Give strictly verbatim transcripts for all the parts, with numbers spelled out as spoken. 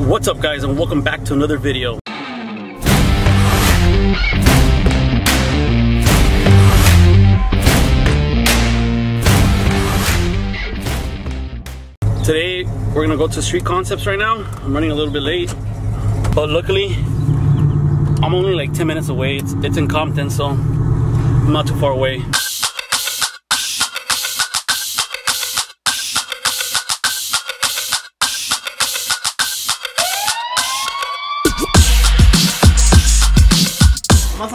What's up, guys, and welcome back to another video. Today we're gonna go to Street Concepts right now. I'm running a little bit late, but luckily I'm only like ten minutes away. It's, it's in Compton, so I'm not too far away. Más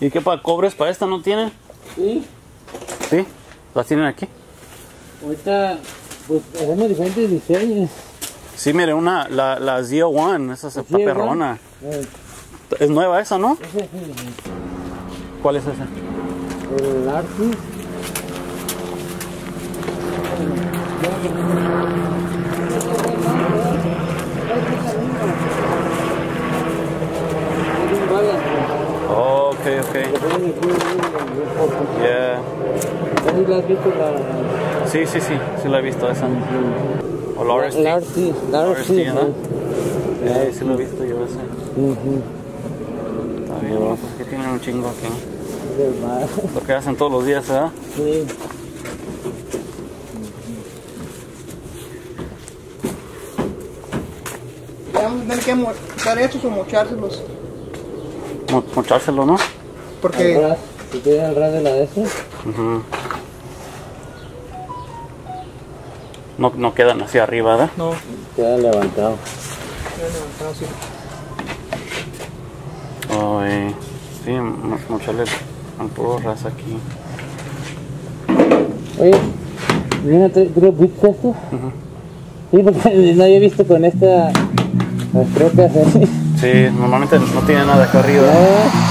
¿Y qué para cobres para esta no tienen? Sí. ¿Sí? ¿Las tienen aquí? Ahorita, pues, hacemos diferentes diseños. Sí, mire, una, la, la Z O uno, esa es está perrona. Eh. Es nueva esa, ¿no? Esa sí, sí. ¿Cuál es esa? El Artis. Okay, okay. Yeah. Sí, sí, sí, sí la he visto esa. O la Artis. La Artis, la Artis, ¿no? Yeah, sí la he visto yo esa. Está bien, ¿no? Pues que tienen un chingo aquí, ¿no? Lo que hacen todos los días, ¿verdad? Sí. Vamos a tener que mostrar estos o mochárselos. Mochárselo, ¿no? Porque al ras, si quieres al ras de la de esas. Uh-huh. No, no quedan así arriba, ¿verdad? No. Quedan levantados. Quedan levantados, sí. Oh, eh. Sí, mocharle al puro ras aquí. Oye, ¿no te viste esto? Uh-huh. Sí, porque no había visto con esta las trocas así. Sí, normalmente no tiene nada acá arriba. ¿No?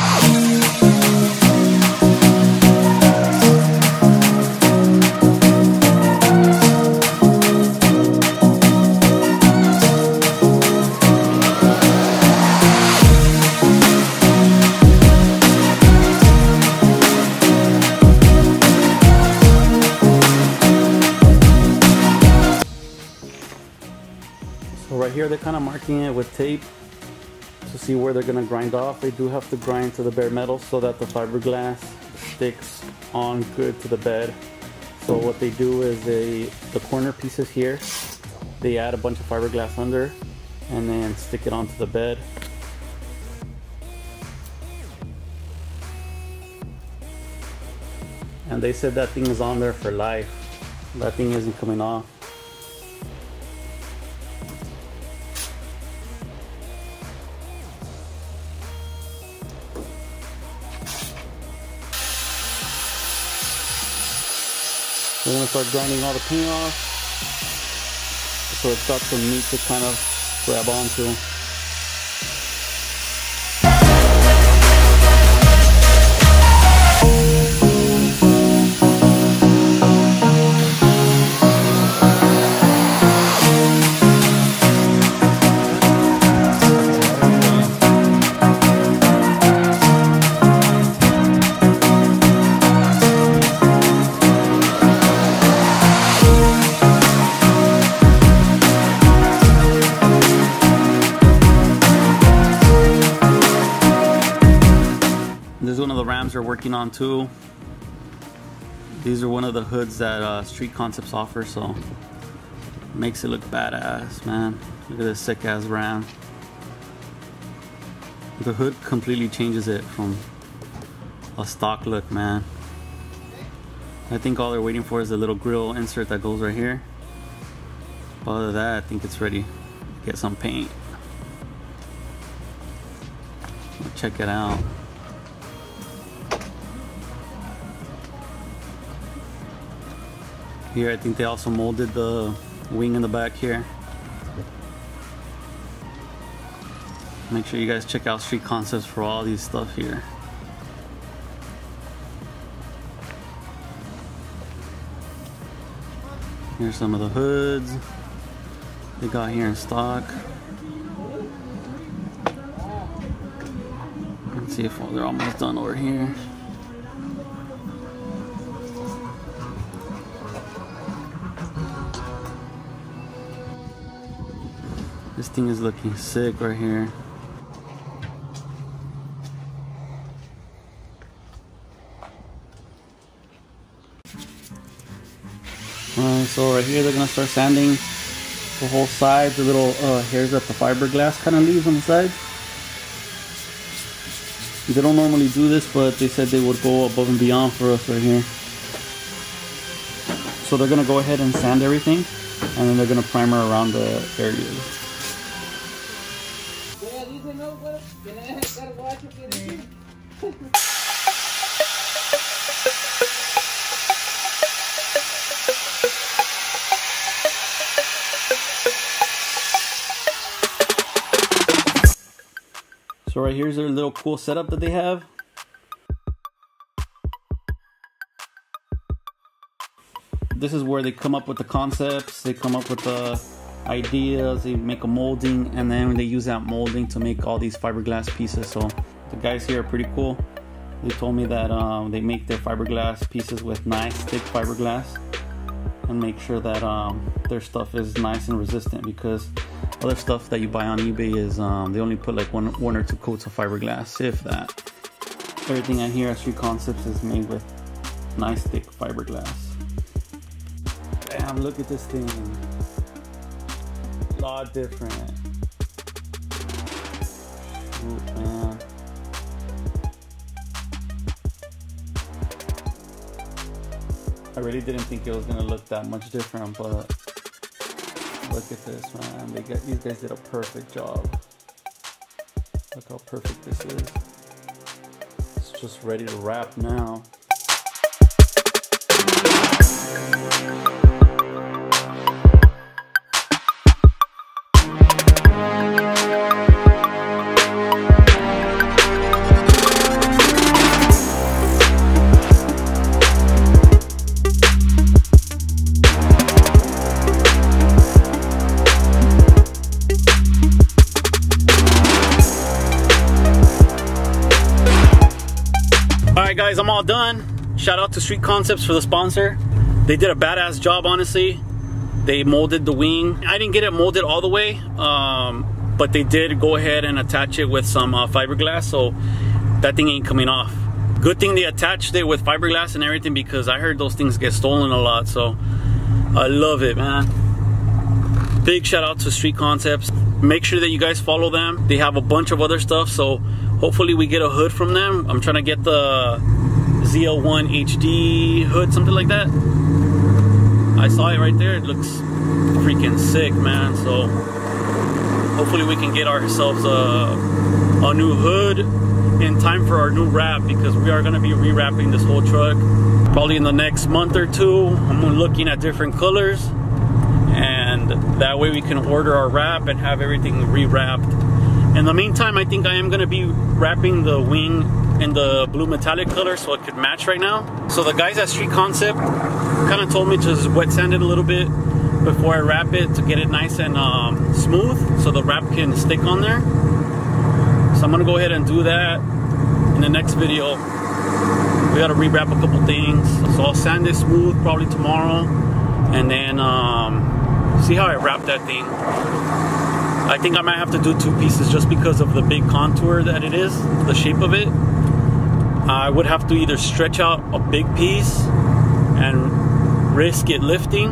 So right here they're kind of marking it with tape to see where they're gonna grind off. They do have to grind to the bare metal so that the fiberglass sticks on good to the bed. So what they do is they, the corner pieces here, they add a bunch of fiberglass under and then stick it onto the bed. And they said that thing is on there for life. That thing isn't coming off. We're gonna start grinding all the paint off so it's got some meat to kind of grab onto. Are working on too. These are one of the hoods that uh, Street Concepts offer, so makes it look badass, man. Look at this sick ass Ram. The hood completely changes it from a stock look, man. I think all they're waiting for is the little grill insert that goes right here. Other than that, I think it's ready. Get some paint. Check it out. Here, I think they also molded the wing in the back here. Make sure you guys check out Street Concepts for all these stuff here. Here's some of the hoods they got here in stock. Let's see if they're almost done over here. This thing is looking sick right here. Alright, so right here they're gonna start sanding the whole side, the little uh, hairs that the fiberglass kind of leaves on the sides. They don't normally do this, but they said they would go above and beyond for us right here. So they're gonna go ahead and sand everything, and then they're gonna primer around the areas. So right here's their little cool setup that they have. This is where they come up with the concepts, they come up with the ideas, they make a molding, and then they use that molding to make all these fiberglass pieces. So the guys here are pretty cool. They told me that um, they make their fiberglass pieces with nice thick fiberglass and make sure that um, their stuff is nice and resistant, because other stuff that you buy on eBay is um, they only put like one, one or two coats of fiberglass, if that. Everything I hear at Street Concepts is made with nice thick fiberglass. Damn, look at this thing. A lot different. Ooh, man. I really didn't think it was gonna look that much different, but look at this, man. They got, these guys did a perfect job. Look how perfect this is. It's just ready to wrap now. Guys, I'm all done. Shout out to Street Concepts for the sponsor. They did a badass job, honestly. They molded the wing. I didn't get it molded all the way, um, but they did go ahead and attach it with some uh, fiberglass, so that thing ain't coming off. Good thing they attached it with fiberglass and everything, because I heard those things get stolen a lot, so I love it, man. Big shout out to Street Concepts. Make sure that you guys follow them. They have a bunch of other stuff, so hopefully we get a hood from them. I'm trying to get the Z L one H D hood, something like that. I saw it right there. It looks freaking sick, man. So hopefully we can get ourselves a, a new hood in time for our new wrap, because we are going to be rewrapping this whole truck probably in the next month or two. I'm looking at different colors, and that way we can order our wrap and have everything re-wrapped. In the meantime, I think I am going to be wrapping the wing in the blue metallic color so it could match right now. So the guys at Street Concept kind of told me to just wet sand it a little bit before I wrap it to get it nice and um, smooth, so the wrap can stick on there. So I'm going to go ahead and do that in the next video. We got to rewrap a couple things. So I'll sand it smooth probably tomorrow, and then um, see how I wrap that thing. I think I might have to do two pieces just because of the big contour that it is, the shape of it. I would have to either stretch out a big piece and risk it lifting,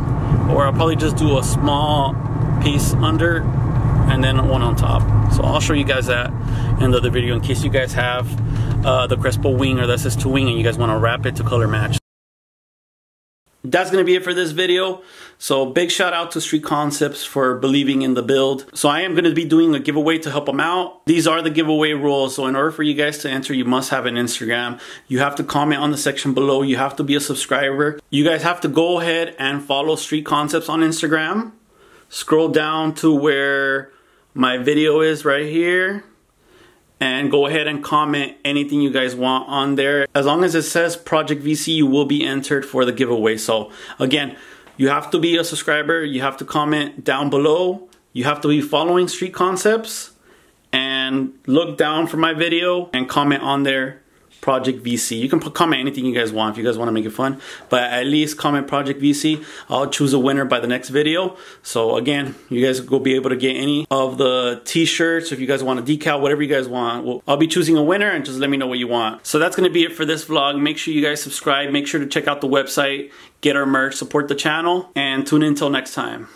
or I'll probably just do a small piece under and then one on top. So I'll show you guys that in the other video in case you guys have uh, the Crespo wing or the S S two wing and you guys want to wrap it to color match. that's going to be it for this video. So big shout out to Street Concepts for believing in the build. So I am going to be doing a giveaway to help them out. These are the giveaway rules. So in order for you guys to enter, you must have an Instagram. You have to comment on the section below. You have to be a subscriber. You guys have to go ahead and follow Street Concepts on Instagram. Scroll down to where my video is right here. And go ahead and comment anything you guys want on there. As long as it says Project V C, you will be entered for the giveaway. So again, you have to be a subscriber, you have to comment down below, you have to be following Street Concepts, and look down for my video and comment on there, Project V C. You can comment anything you guys want if you guys want to make it fun, but at least comment Project V C. I'll choose a winner by the next video. So again, you guys will be able to get any of the t-shirts if you guys want a decal, whatever you guys want. I'll be choosing a winner, and just let me know what you want. So that's going to be it for this vlog. Make sure you guys subscribe, make sure to check out the website, get our merch, support the channel, and tune in until next time.